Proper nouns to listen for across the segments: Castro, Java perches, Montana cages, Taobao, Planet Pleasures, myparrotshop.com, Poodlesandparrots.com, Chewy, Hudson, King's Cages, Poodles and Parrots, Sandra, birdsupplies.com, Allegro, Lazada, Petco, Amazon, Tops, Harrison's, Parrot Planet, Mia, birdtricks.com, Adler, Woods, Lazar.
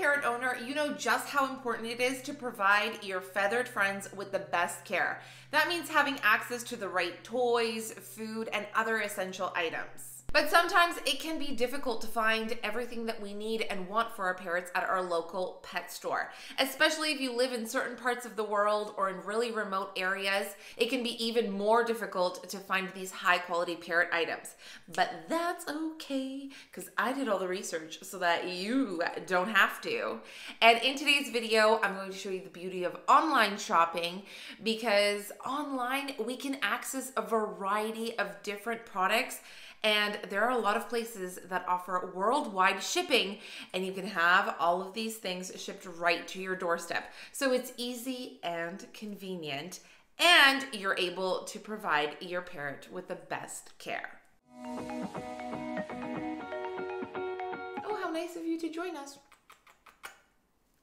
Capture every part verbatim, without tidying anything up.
parrot owner, you know just how important it is to provide your feathered friends with the best care. That means having access to the right toys, food, and other essential items. But sometimes it can be difficult to find everything that we need and want for our parrots at our local pet store. Especially if you live in certain parts of the world or in really remote areas, it can be even more difficult to find these high quality parrot items. But that's okay, because I did all the research so that you don't have to. And in today's video, I'm going to show you the beauty of online shopping, because online we can access a variety of different products. And there are a lot of places that offer worldwide shipping, and you can have all of these things shipped right to your doorstep. So it's easy and convenient, and you're able to provide your parrot with the best care. Oh, how nice of you to join us.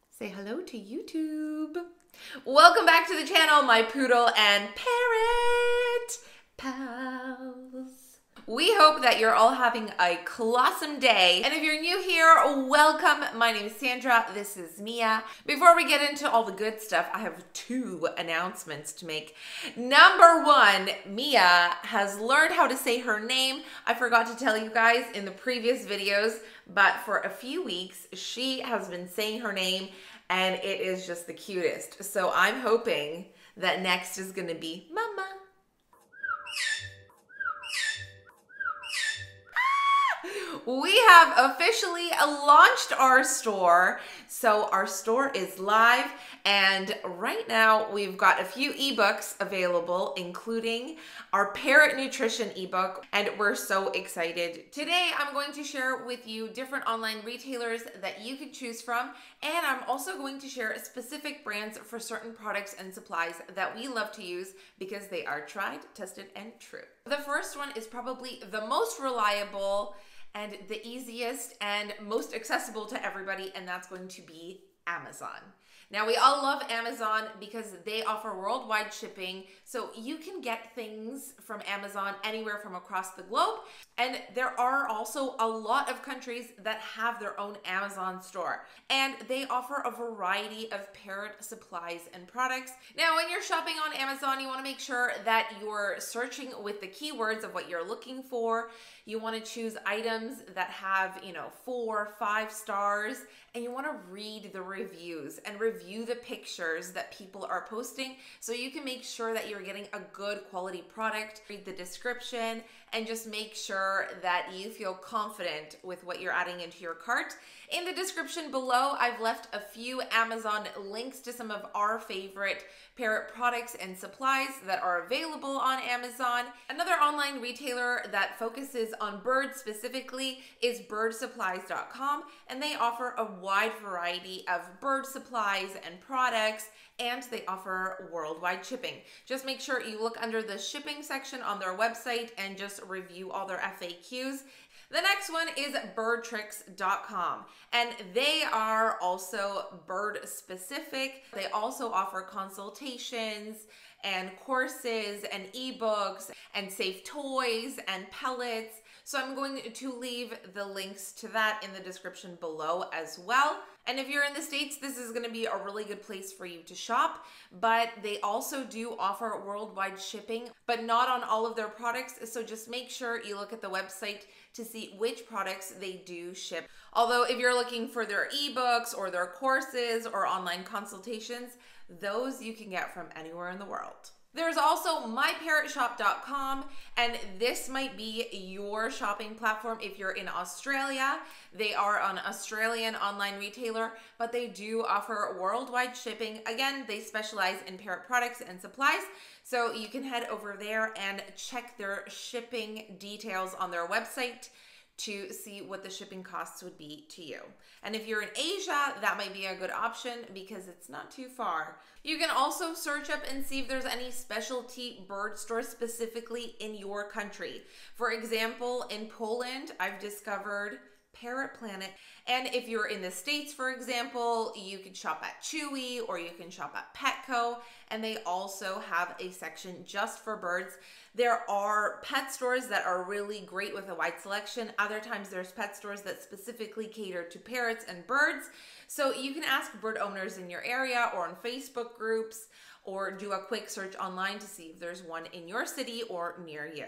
Say hello to YouTube. Welcome back to the channel, my poodle and parrot pals. We hope that you're all having a colossal day. And if you're new here, welcome. My name is Sandra. This is Mia. Before we get into all the good stuff, I have two announcements to make. Number one, Mia has learned how to say her name. I forgot to tell you guys in the previous videos, but for a few weeks, she has been saying her name and it is just the cutest. So I'm hoping that next is gonna be Mama. We have officially launched our store. So our store is live, and right now we've got a few ebooks available, including our parrot nutrition ebook, and we're so excited. Today I'm going to share with you different online retailers that you can choose from, and I'm also going to share specific brands for certain products and supplies that we love to use because they are tried, tested, and true. The first one is probably the most reliable and the easiest and most accessible to everybody, and that's going to be Amazon. Now, we all love Amazon because they offer worldwide shipping, so you can get things from Amazon anywhere from across the globe, and there are also a lot of countries that have their own Amazon store, and they offer a variety of parrot supplies and products. Now, when you're shopping on Amazon, you want to make sure that you're searching with the keywords of what you're looking for. You want to choose items that have, you know, four, five stars, and you want to read the reviews and review the pictures that people are posting so you can make sure that you're getting a good quality product. Read the description and just make sure that you feel confident with what you're adding into your cart. In the description below, I've left a few Amazon links to some of our favorite parrot products and supplies that are available on Amazon. Another online retailer that focuses on birds specifically is bird supplies dot com, and they offer a wide variety of bird supplies and products, and they offer worldwide shipping. Just make sure you look under the shipping section on their website and just review all their F A Qs. The next one is bird tricks dot com, and they are also bird specific. They also offer consultations and courses and ebooks and safe toys and pellets. So I'm going to leave the links to that in the description below as well. And if you're in the States, this is gonna be a really good place for you to shop, but they also do offer worldwide shipping, but not on all of their products. So just make sure you look at the website to see which products they do ship. Although if you're looking for their eBooks or their courses or online consultations, those you can get from anywhere in the world. There's also my parrot shop dot com, and this might be your shopping platform if you're in Australia. They are an Australian online retailer, but they do offer worldwide shipping. Again, they specialize in parrot products and supplies, so you can head over there and check their shipping details on their website to see what the shipping costs would be to you. And if you're in Asia, that might be a good option because it's not too far. You can also search up and see if there's any specialty bird stores specifically in your country. For example, in Poland, I've discovered Parrot Planet. And if you're in the States, for example, you can shop at Chewy or you can shop at Petco, and they also have a section just for birds. There are pet stores that are really great with a wide selection. Other times there's pet stores that specifically cater to parrots and birds. So you can ask bird owners in your area or on Facebook groups, or do a quick search online to see if there's one in your city or near you.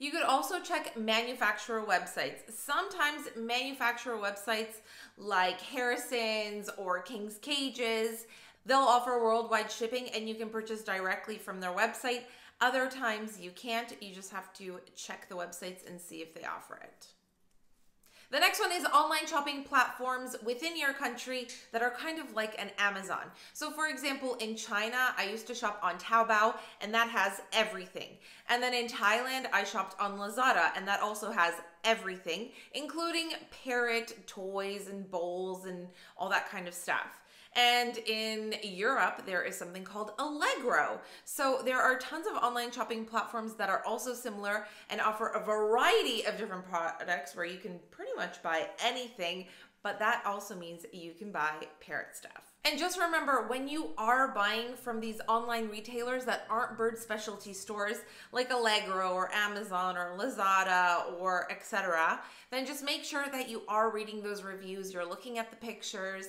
You could also check manufacturer websites. Sometimes manufacturer websites like Harrison's or King's Cages, they'll offer worldwide shipping and you can purchase directly from their website. Other times you can't, you just have to check the websites and see if they offer it. The next one is online shopping platforms within your country that are kind of like an Amazon. So for example, in China, I used to shop on Taobao, and that has everything. And then in Thailand, I shopped on Lazada, and that also has everything, including parrot toys and bowls and all that kind of stuff. And in Europe, there is something called Allegro. So there are tons of online shopping platforms that are also similar and offer a variety of different products where you can pretty much buy anything, but that also means you can buy parrot stuff. And just remember, when you are buying from these online retailers that aren't bird specialty stores like Allegro or Amazon or Lazada or et cetera, then just make sure that you are reading those reviews, you're looking at the pictures,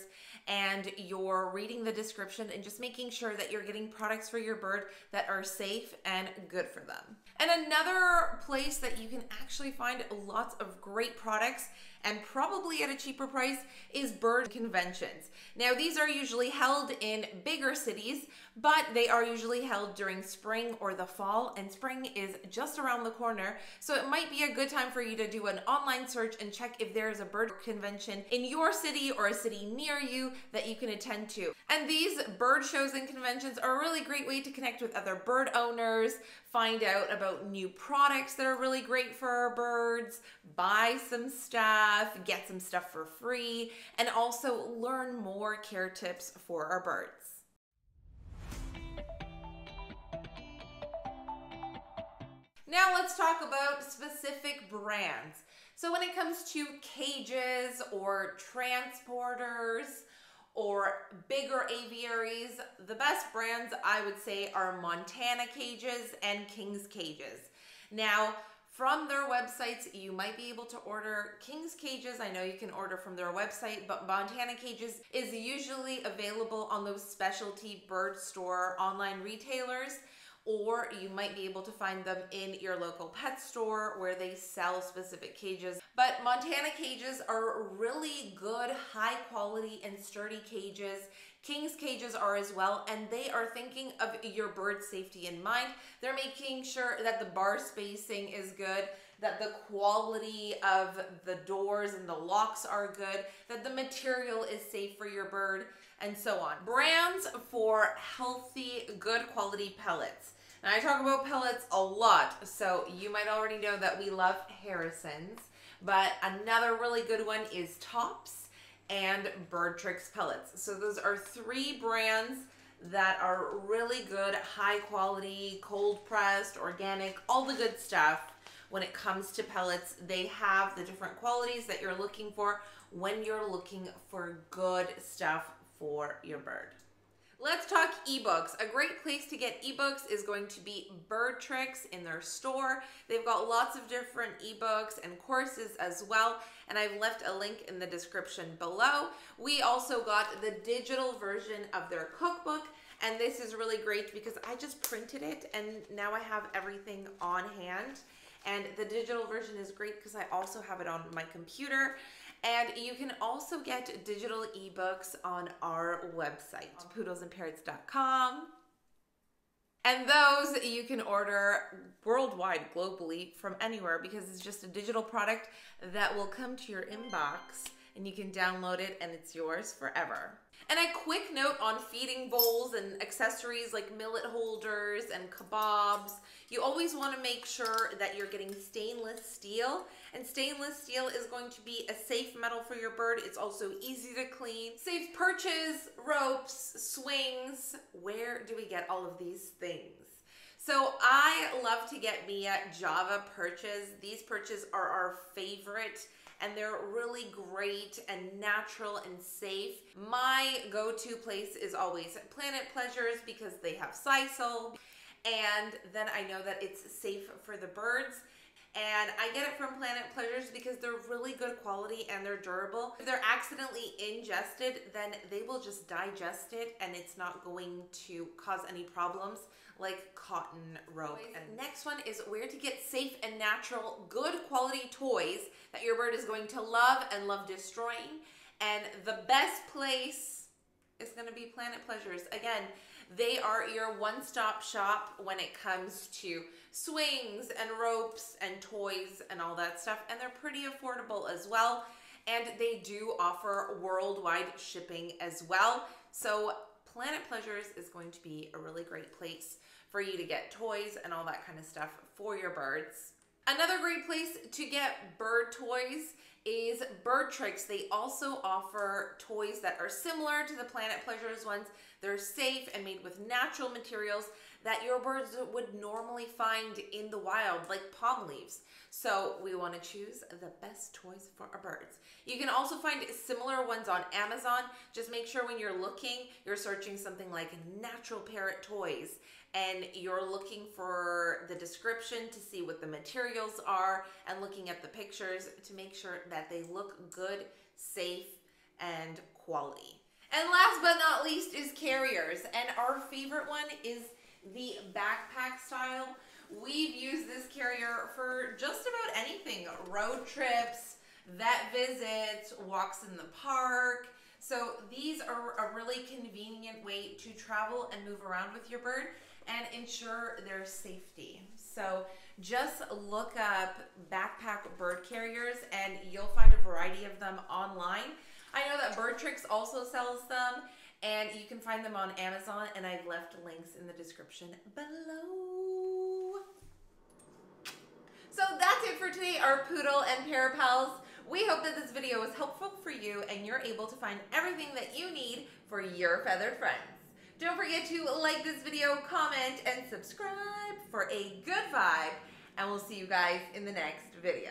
and you're reading the description, and just making sure that you're getting products for your bird that are safe and good for them. And another place that you can actually find lots of great products, and probably at a cheaper price, is bird conventions. Now, these are usually usually held in bigger cities, but they are usually held during spring or the fall, and spring is just around the corner, so it might be a good time for you to do an online search and check if there is a bird convention in your city or a city near you that you can attend to. And these bird shows and conventions are a really great way to connect with other bird owners, find out about new products that are really great for birds, buy some stuff, get some stuff for free, and also learn more care tips for our birds. Now let's talk about specific brands. So when it comes to cages or transporters or bigger aviaries, the best brands I would say are Montana Cages and King's Cages. Now, from their websites, you might be able to order King's Cages. I know you can order from their website, but Montana Cages is usually available on those specialty bird store online retailers, or you might be able to find them in your local pet store where they sell specific cages. But Montana Cages are really good, high quality and sturdy cages. King's Cages are as well, and they are thinking of your bird safety in mind. They're making sure that the bar spacing is good, that the quality of the doors and the locks are good, that the material is safe for your bird, and so on. Brands for healthy, good quality pellets. And I talk about pellets a lot, so you might already know that we love Harrison's, but another really good one is Tops and Bird Tricks pellets. So those are three brands that are really good, high quality, cold pressed, organic, all the good stuff. When it comes to pellets, they have the different qualities that you're looking for when you're looking for good stuff for your bird. Let's talk ebooks. A great place to get ebooks is going to be Bird Tricks in their store. They've got lots of different ebooks and courses as well, and I've left a link in the description below. We also got the digital version of their cookbook, and this is really great because I just printed it and now I have everything on hand. And the digital version is great because I also have it on my computer. And you can also get digital ebooks on our website, poodles and parrots dot com. And those you can order worldwide, globally, from anywhere, because it's just a digital product that will come to your inbox and you can download it and it's yours forever. And a quick note on feeding bowls and accessories like millet holders and kebabs. You always want to make sure that you're getting stainless steel, and stainless steel is going to be a safe metal for your bird. It's also easy to clean. Safe perches, ropes, swings. Where do we get all of these things? So I love to get Mia Java perches. These perches are our favorite and they're really great and natural and safe. My go-to place is always Planet Pleasures because they have sisal, and then I know that it's safe for the birds. And I get it from Planet Pleasures because they're really good quality and they're durable. If they're accidentally ingested, then they will just digest it and it's not going to cause any problems like cotton rope. And next one is where to get safe and natural, good quality toys that your bird is going to love and love destroying. And the best place is gonna be Planet Pleasures. Again, they are your one-stop shop when it comes to swings and ropes and toys and all that stuff. And they're pretty affordable as well. And they do offer worldwide shipping as well. So Planet Pleasures is going to be a really great place for you to get toys and all that kind of stuff for your birds. Another great place to get bird toys is Bird Tricks. They also offer toys that are similar to the Planet Pleasures ones. They're safe and made with natural materials that your birds would normally find in the wild, like palm leaves. So we want to choose the best toys for our birds. You can also find similar ones on Amazon. Just make sure when you're looking, you're searching something like natural parrot toys, and you're looking for the description to see what the materials are and looking at the pictures to make sure that they look good, safe, and quality. And last but not least is carriers. And our favorite one is the backpack style. We've used this carrier for just about anything: road trips, vet visits, walks in the park. So these are a really convenient way to travel and move around with your bird and ensure their safety. So just look up backpack bird carriers and you'll find a variety of them online. I know that Bird Tricks also sells them, and you can find them on Amazon, and I've left links in the description below. So that's it for today, our Poodle and Parrot Pals. We hope that this video was helpful for you and you're able to find everything that you need for your feathered friends. Don't forget to like this video, comment, and subscribe for a good vibe, and we'll see you guys in the next video.